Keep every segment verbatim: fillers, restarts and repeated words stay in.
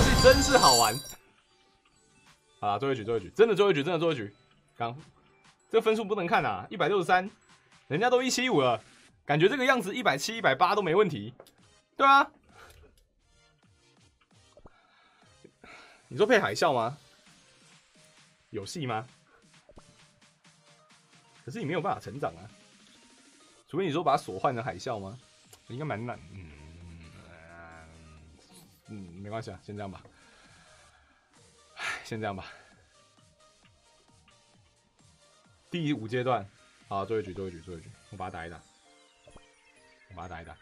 游戏真是好玩。好啦，最后一局，最后一局，真的最后一局，真的最后一局。刚，这分数不能看啊， 一百六十三，人家都一百七十五了，感觉这个样子一百七、一百八都没问题。对啊。你说配海啸吗？有戏吗？可是你没有办法成长啊，除非你说把它锁换成海啸吗？应该蛮难。嗯。 嗯，没关系啊，先这样吧。唉，先这样吧。第五阶段，好，最后一局，最后一局，最后一局，我把它打一打，我把它打一打。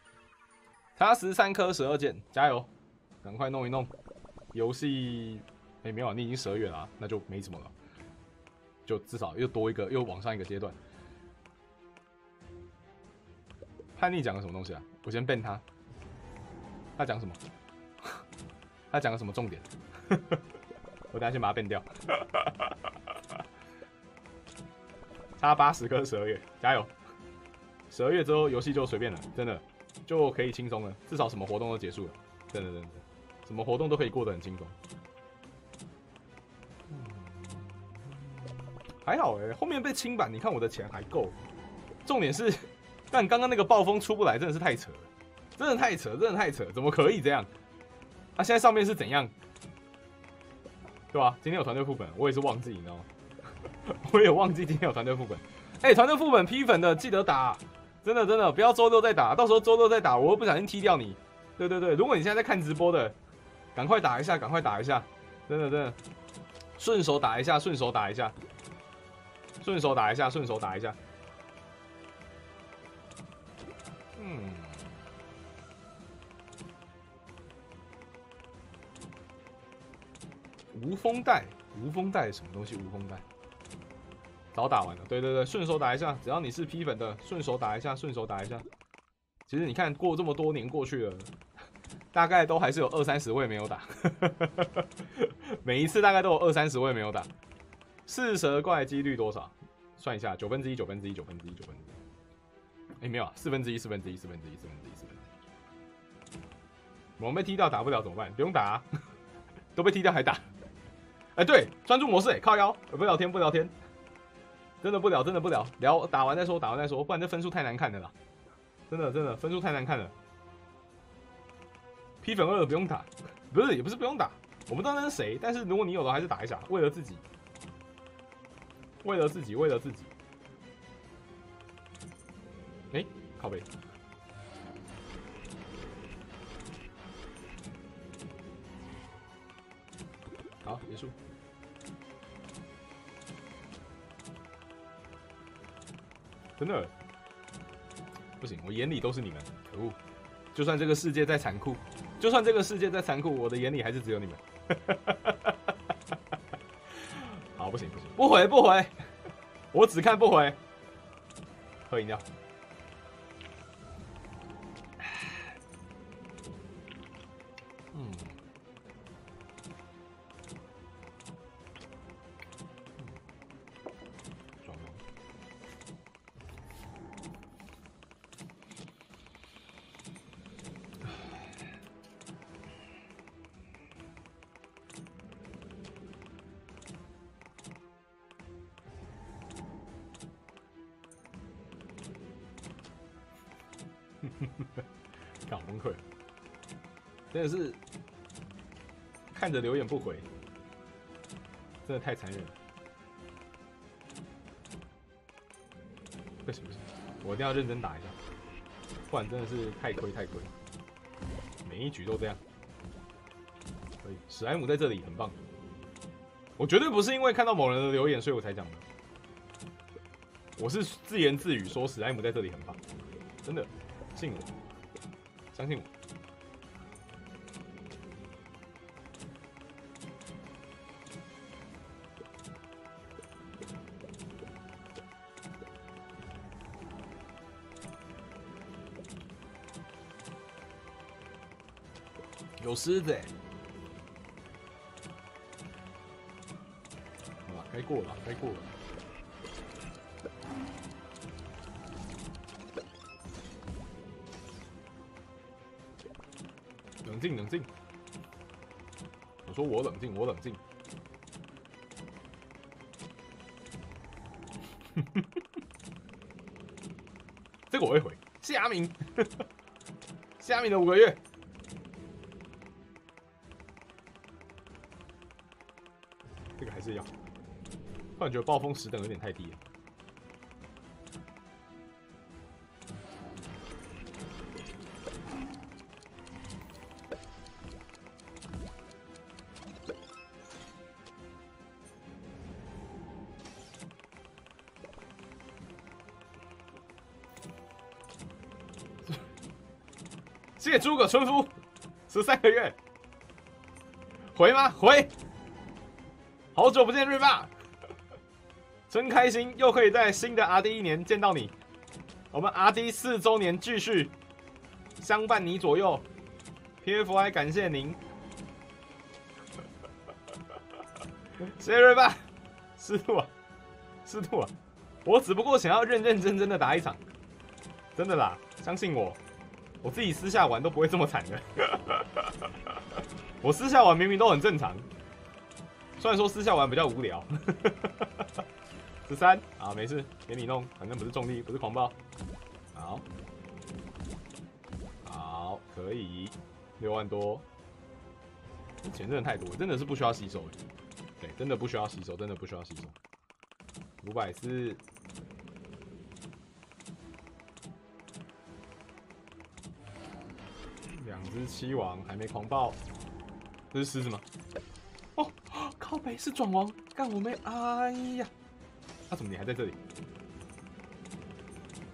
他十三颗十二箭，加油，赶快弄一弄。游戏，哎、欸，没有，你已经十二月了、啊，那就没什么了，就至少又多一个，又往上一个阶段。叛逆讲了什么东西啊？我先ban他。他讲什么？ 他讲了什么重点？我等下先把它变掉。差八十跟十二月，加油！ 十二月之后游戏就随便了，真的就可以轻松了，至少什么活动都结束了，真的真的，什么活动都可以过得很轻松。还好哎、欸，后面被清版，你看我的钱还够。重点是，但刚刚那个暴风出不来，真的是太扯了，真的太扯，真的太扯，怎么可以这样？ 啊，现在上面是怎样？对吧、啊？今天有团队副本，我也是忘记，你知道吗？我也忘记今天有团队副本。哎、欸，团队副本P粉的记得打，真的真的不要周六再打，到时候周六再打，我又不小心踢掉你。对对对，如果你现在在看直播的，赶快打一下，赶快打一下，真的真的，顺手打一下，顺手打一下，顺手打一下，顺手打一下。嗯。 无风带，无风带什么东西？无风带早打完了。对对对，顺手打一下，只要你是P粉的，顺手打一下，顺手打一下。其实你看过这么多年过去了，大概都还是有二三十位没有打，每一次大概都有二三十位没有打。四蛇怪几率多少？算一下，九分之一，九分之一，九分之一，九分之一。哎，没有啊，四分之一，四分之一，四分之一，四分之一，四分之一。我们被踢到打不了怎么办？不用打、啊，都被踢掉还打。 哎、欸，对，专注模式、欸，哎，靠腰，不聊天，不聊天，真的不聊，真的不聊，聊打完再说，打完再说，不然这分数太难看了啦，真的真的分数太难看了。P 粉二不用打，不是也不是不用打，我不知道那是谁，但是如果你有的还是打一下，为了自己，为了自己，为了自己。哎、欸，靠背。 好，结束。真的不行，我眼里都是你们，可恶！就算这个世界再残酷，就算这个世界再残酷，我的眼里还是只有你们。好，不行不行，不回不回，我只看不回。喝饮料。嗯。 搞崩溃，真的是看着留言不回，真的太残忍了。不行不行，我一定要认真打一下，不然真的是太亏太亏。每一局都这样，可以。史莱姆在这里很棒，我绝对不是因为看到某人的留言所以我才讲的，我是自言自语说史莱姆在这里很棒，真的。 信我，相信我。有狮子、欸，好吧，该过了，该过了。 冷静，冷静。说我冷静，我冷静。这个我会回。夏明，夏明的五个月。 这个还是要，突然觉得暴风十等有点太低了。谢诸葛村夫，十三个月，回吗？回。 好久不见，瑞爸，真开心，又可以在新的 R D 一年见到你。我们 R D 四周年继续相伴你左右 ，P F Y 感谢您，谢谢瑞爸，师徒啊，师徒啊，我只不过想要认认真真的打一场，真的啦，相信我，我自己私下玩都不会这么惨的，我私下玩明明都很正常。 虽然说私下玩比较无聊，十三啊，没事，给你弄，反正不是重力，不是狂暴，好，好，可以，六万多，钱真的太多，真的是不需要洗手，对，真的不需要洗手，真的不需要洗手，五百四，两只七王还没狂暴，这是狮子吗？ 哦，靠北是转王，干我没？哎呀，啊，怎么你还在这里？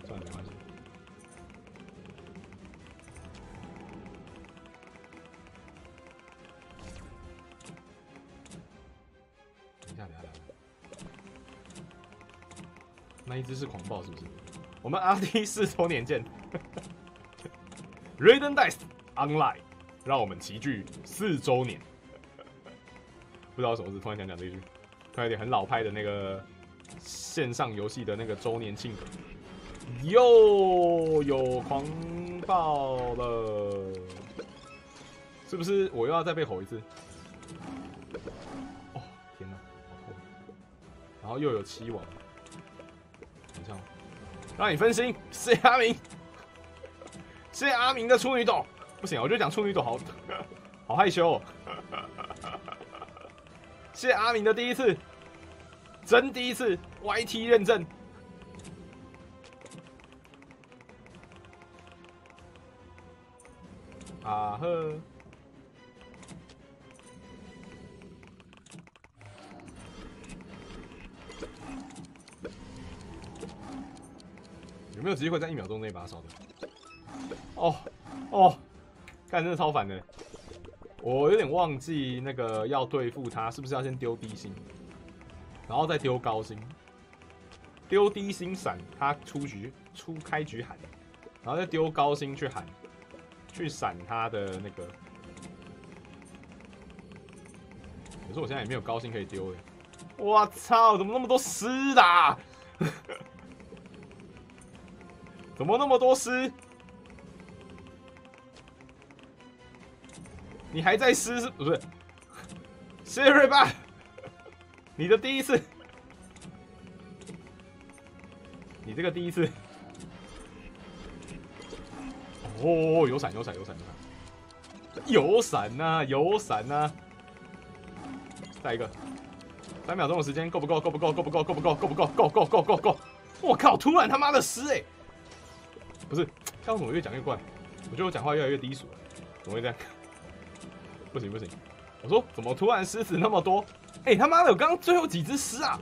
算了，没关系。等一下，等一下，那一只是狂暴是不是？我们 R D 四周年见，Random Dice Online， 让我们齐聚四周年。 不知道什么事，突然想讲这一句，突然有点很老派的那个线上游戏的那个周年庆梗，又有狂暴了，是不是？我又要再被吼一次？哦，天哪，好痛！然后又有七王，等一下，让你分心。谢谢阿明，谢谢阿明的处女斗，不行，我就讲处女斗，好好害羞哦。 谢谢阿明的第一次，真第一次 Y T 认证。啊呵，有没有机会在一秒钟内把它烧掉？哦哦，干，真的超烦的。 我有点忘记那个要对付他，是不是要先丢低星，然后再丢高星？丢低星闪他出局，出开局喊，然后再丢高星去喊，去闪他的那个。可是我现在也没有高星可以丢了。我操！怎么那么多尸啊？怎么那么多尸？ 你还在撕是不是？谢谢瑞爸，你的第一次，你这个第一次，哦，有闪有闪有闪有闪，有闪呐有闪呐，再一个，三秒钟的时间够不够？够不够？够不够？够不够？够不够？够够够够够！我靠！突然他妈的撕哎、欸，不是，刚刚我越讲越怪，我觉得我讲话越来越低俗了，怎么会这样？ 不行不行，我说怎么突然狮子那么多？哎、欸、他妈的，我刚刚最后几只狮啊，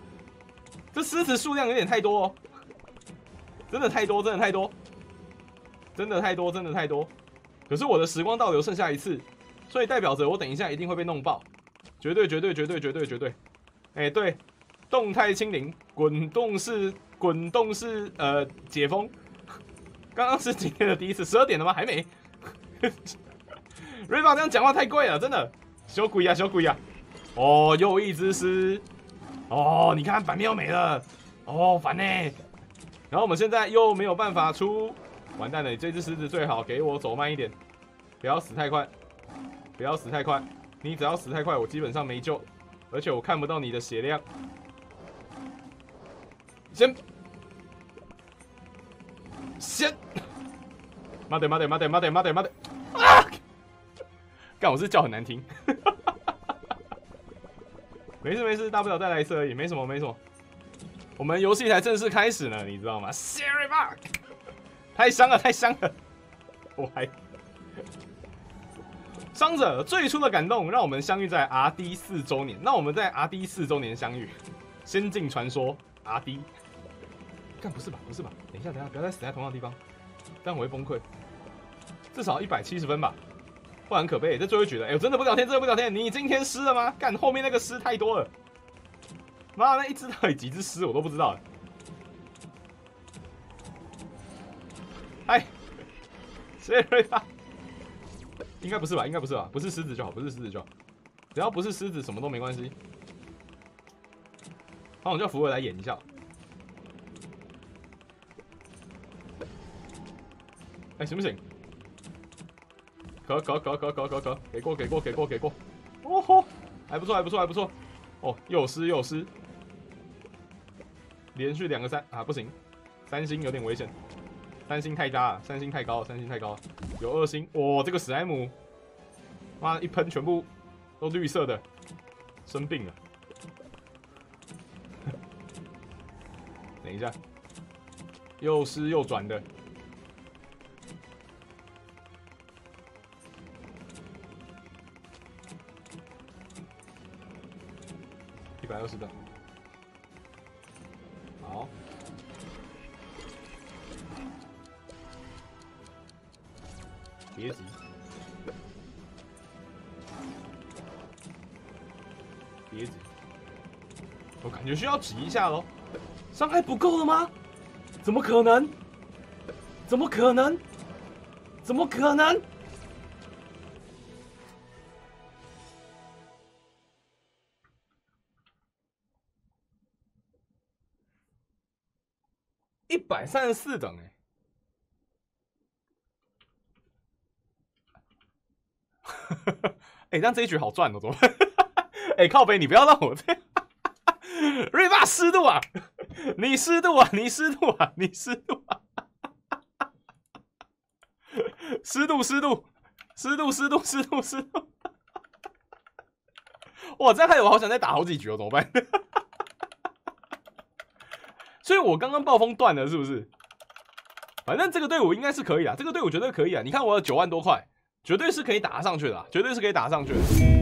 这狮子数量有点太多哦，真的太多，真的太多，真的太多，真的太多。可是我的时光倒流剩下一次，所以代表着我等一下一定会被弄爆，绝对绝对绝对绝对绝对。哎、欸、对，动态清零，滚动式滚动式呃解封。刚刚是今天的第一次，十二点了吗？还没。瑞爸这样讲话太贵了，真的，小鬼呀、啊，小鬼呀、啊！哦，又一只狮，哦，你看版面又没了，哦，烦呢、欸。然后我们现在又没有办法出，完蛋了！你这只狮子最好给我走慢一点，不要死太快，不要死太快，你只要死太快，我基本上没救，而且我看不到你的血量。先，先，妈的妈的妈的妈的妈的妈的！啊！干，我是叫很难听。没事没事，大不了再来一次而已，没什么没什么。我们游戏才正式开始呢，你知道吗 ？Siri bug， 太伤了太伤了，我还。 伤者最初的感动，让我们相遇在 R D 四周年。那我们在 R D 四周年相遇，《仙境传说》R D。干不是吧？不是吧？等一下，等一下，不要再死在同样的地方，但我会崩溃。至少一百七十分吧，不然可悲。这最后一局了，哎、欸，我真的不聊天，真的不聊天。你今天湿了吗？干，后面那个湿太多了。妈，那一只到底几只湿我都不知道了。哎，谁回答？ 应该不是吧？应该不是吧？不是狮子就好，不是狮子就好。只要不是狮子，什么都没关系。好，我叫福尔来演一下。哎、欸，行不行？可可可可可可可，给过给过给过给过。哦吼，还不错还不错还不错。哦，又失又失，连续两个三啊，不行，三星有点危险。 三星太渣了，三星太高了，三星太高了，有二星，哇，这个史莱姆，妈一喷全部都绿色的，生病了。等一下，又湿又转的，一百二十的，好。 别急，别急，我感觉需要挤一下咯。伤害不够了吗？怎么可能？怎么可能？怎么可能？一百三十四等哎、欸。 哎、欸，但这一局好赚哦，怎么办？哎、欸，靠北，你不要让我这样。瑞爸湿度啊，你湿度啊，你湿度啊，你湿度啊，湿度湿度湿度湿度湿度湿度。哇，这样害得我好想再打好几局哦，怎么办？所以我刚刚暴风断了，是不是？反正这个队伍应该是可以啦，这个队伍绝对可以啊！你看我有九万多块。 绝对是可以打上去的、啊，绝对是可以打上去的。